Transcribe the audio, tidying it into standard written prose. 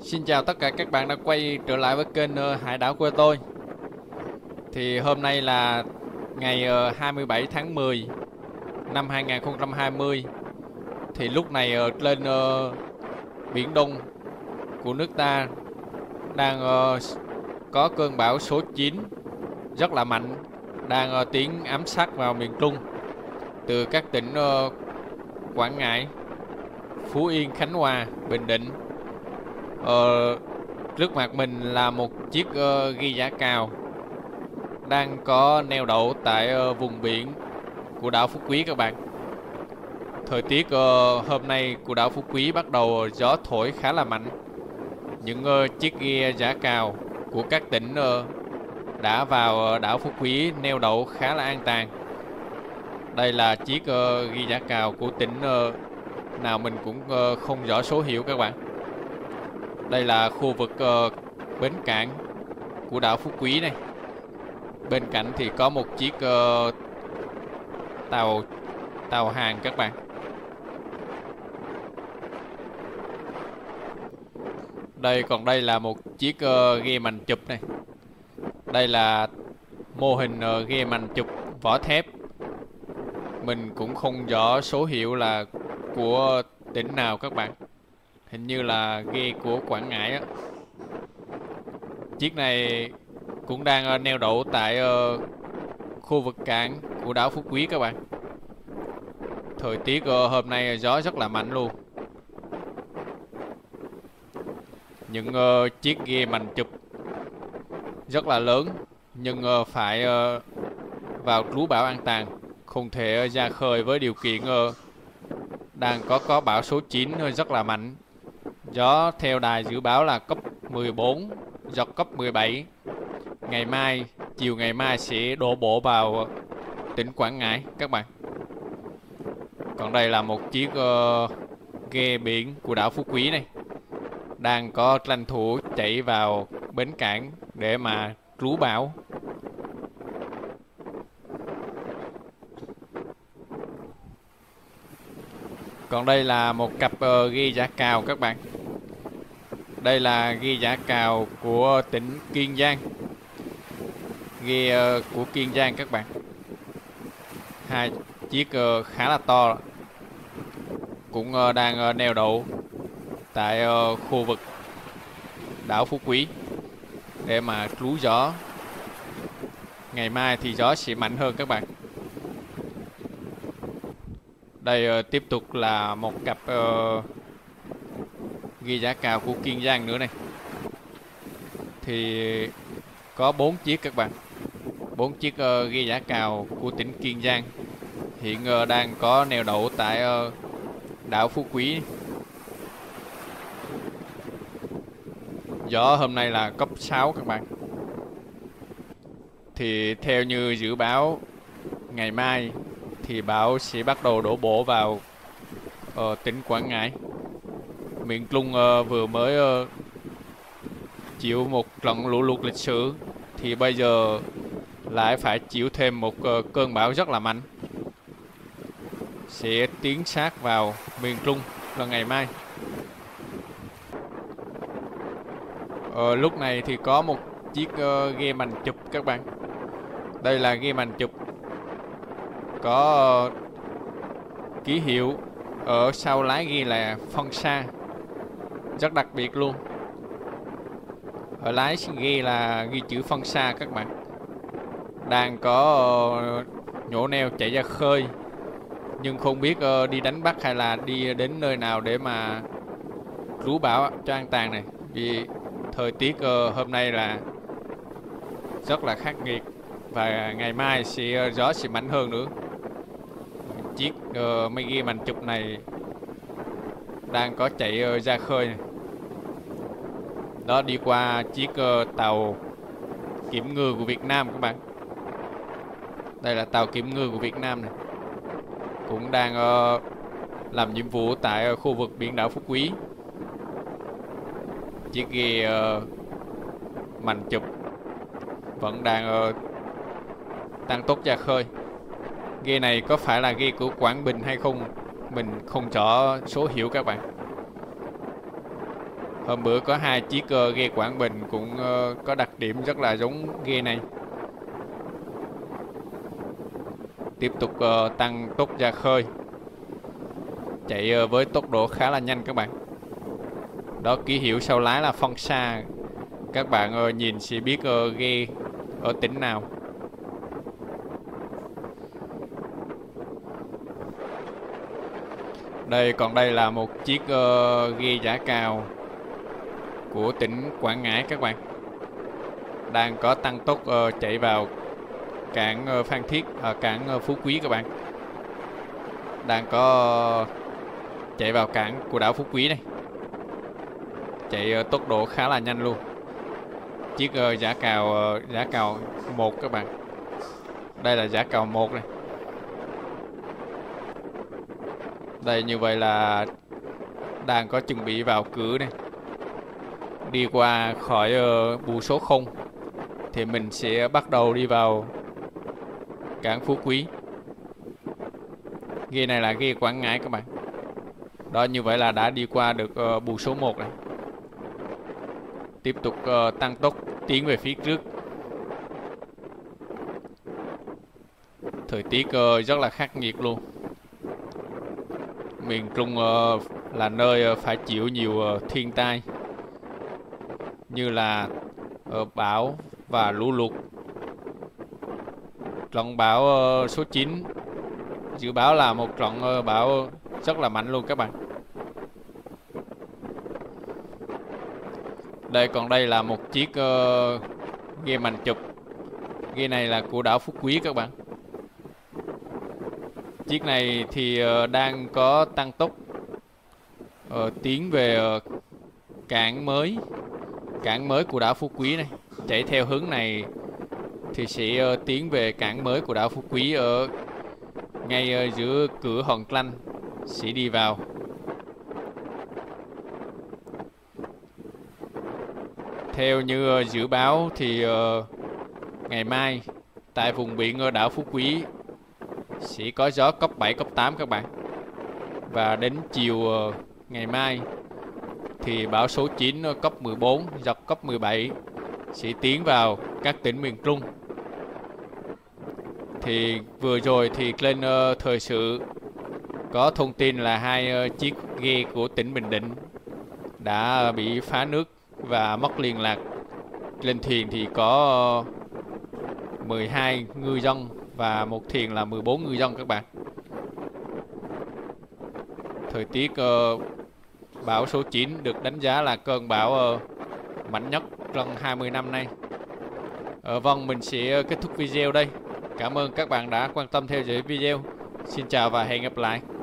Xin chào tất cả các bạn đã quay trở lại với kênh Hải Đảo Quê Tôi. Thì hôm nay là ngày 27 tháng 10 năm 2020. Thì lúc này lên Biển Đông của nước ta đang có cơn bão số 9 rất là mạnh, đang tiến ám sát vào miền Trung từ các tỉnh Quảng Ngãi, Phú Yên, Khánh Hòa, Bình Định. Trước mặt mình là một chiếc ghi giã cào đang có neo đậu tại vùng biển của đảo Phú Quý các bạn. Thời tiết hôm nay của đảo Phú Quý bắt đầu gió thổi khá là mạnh. Những chiếc ghe giã cào của các tỉnh đã vào đảo Phú Quý neo đậu khá là an toàn. Đây là chiếc ghi giã cào của tỉnh nào mình cũng không rõ số hiệu các bạn. Đây là khu vực bến cảng của đảo Phú Quý này. Bên cạnh thì có một chiếc tàu hàng các bạn. Đây là một chiếc ghe mành chụp này. Đây là mô hình ghe mành chụp vỏ thép. Mình cũng không rõ số hiệu là của tỉnh nào các bạn. Hình như là ghe của Quảng Ngãi đó. Chiếc này cũng đang neo đậu tại khu vực cảng của đảo Phú Quý các bạn. Thời tiết hôm nay gió rất là mạnh luôn. Những chiếc ghe mành chụp rất là lớn, nhưng phải vào trú bão an toàn, không thể ra khơi với điều kiện đang có bão số 9 rất là mạnh. Gió theo đài dự báo là cấp 14, giật cấp 17. Ngày mai, chiều ngày mai sẽ đổ bộ vào tỉnh Quảng Ngãi các bạn. Còn đây là một chiếc ghe biển của đảo Phú Quý này, đang có tranh thủ chạy vào bến cảng để mà trú bão. Còn đây là một cặp ghe giã cào các bạn. Đây là ghe giã cào của tỉnh Kiên Giang. Ghe của Kiên Giang các bạn. Hai chiếc khá là to. Cũng đang neo đậu tại khu vực đảo Phú Quý để mà trú gió. Ngày mai thì gió sẽ mạnh hơn các bạn. Đây tiếp tục là một cặp ghe giã cào của Kiên Giang nữa này. Thì có 4 chiếc các bạn. 4 chiếc ghe giã cào của tỉnh Kiên Giang hiện đang có neo đậu tại đảo Phú Quý. Gió hôm nay là cấp 6 các bạn. Thì theo như dự báo, ngày mai thì bão sẽ bắt đầu đổ bộ vào tỉnh Quảng Ngãi. Miền Trung vừa mới chịu một trận lũ lụt lịch sử, thì bây giờ lại phải chịu thêm một cơn bão rất là mạnh, sẽ tiến sát vào miền Trung vào ngày mai. Lúc này thì có một chiếc ghe mành chụp các bạn. Đây là ghe mành chụp có ký hiệu ở sau lái ghi là Phong Sa, rất đặc biệt luôn. Ở lái ghi là ghi chữ Phong Sa các bạn. Đang có nhổ neo chạy ra khơi, nhưng không biết đi đánh bắt hay là đi đến nơi nào để mà trú bão cho an toàn này. Vì thời tiết hôm nay là rất là khắc nghiệt, và ngày mai sẽ gió sẽ mạnh hơn nữa. Chiếc máy ghi mành chụp này đang có chạy ra khơi này. Đó, đi qua chiếc tàu kiểm ngư của Việt Nam các bạn. Đây là tàu kiểm ngư của Việt Nam này, cũng đang làm nhiệm vụ tại khu vực biển đảo Phú Quý. Chiếc ghe mành chụp vẫn đang tăng tốc ra khơi. Ghe này có phải là ghe của Quảng Bình hay không, mình không rõ số hiệu các bạn. Hôm bữa có hai chiếc ghe Quảng Bình cũng có đặc điểm rất là giống ghe này. Tiếp tục tăng tốc ra khơi, chạy với tốc độ khá là nhanh các bạn. Đó, ký hiệu sau lái là Phong Sa. Các bạn nhìn sẽ biết ghe ở tỉnh nào. Đây, còn đây là một chiếc ghe giã cào của tỉnh Quảng Ngãi các bạn. Đang có tăng tốc chạy vào cảng Phan Thiết, cảng Phú Quý các bạn. Đang có chạy vào cảng của đảo Phú Quý đây. Chạy tốc độ khá là nhanh luôn. Chiếc giã cào 1 các bạn. Đây là giã cào 1 này. Đây, như vậy là đang có chuẩn bị vào cửa này. Đi qua khỏi bù số 0 thì mình sẽ bắt đầu đi vào cảng Phú Quý. Ghe này là ghe Quảng Ngãi các bạn. Đó, như vậy là đã đi qua được bù số 1 này. Tiếp tục tăng tốc tiến về phía trước. Thời tiết rất là khắc nghiệt luôn. Miền Trung là nơi phải chịu nhiều thiên tai như là bão và lũ lụt. Trận bão số 9 dự báo là một trận bão rất là mạnh luôn các bạn. Đây, còn đây là một chiếc ghe mành chụp. Ghe này là của đảo Phú Quý các bạn. Chiếc này thì đang có tăng tốc tiến về cảng mới của đảo Phú Quý này. Chạy theo hướng này thì sẽ tiến về cảng mới của đảo Phú Quý ở ngay giữa cửa Hòn Lanh sẽ đi vào. Theo như dự báo thì ngày mai tại vùng biển đảo Phú Quý sẽ có gió cấp 7, cấp 8 các bạn. Và đến chiều ngày mai thì bão số 9 cấp 14, giật cấp 17 sẽ tiến vào các tỉnh miền Trung. Thì vừa rồi thì lên thời sự có thông tin là hai chiếc ghe của tỉnh Bình Định đã bị phá nước và mất liên lạc. Lên thuyền thì có 12 ngư dân và một thuyền là 14 ngư dân các bạn. Thời tiết bão số 9 được đánh giá là cơn bão mạnh nhất trong 20 năm nay. Vâng, mình sẽ kết thúc video đây. Cảm ơn các bạn đã quan tâm theo dõi video. Xin chào và hẹn gặp lại.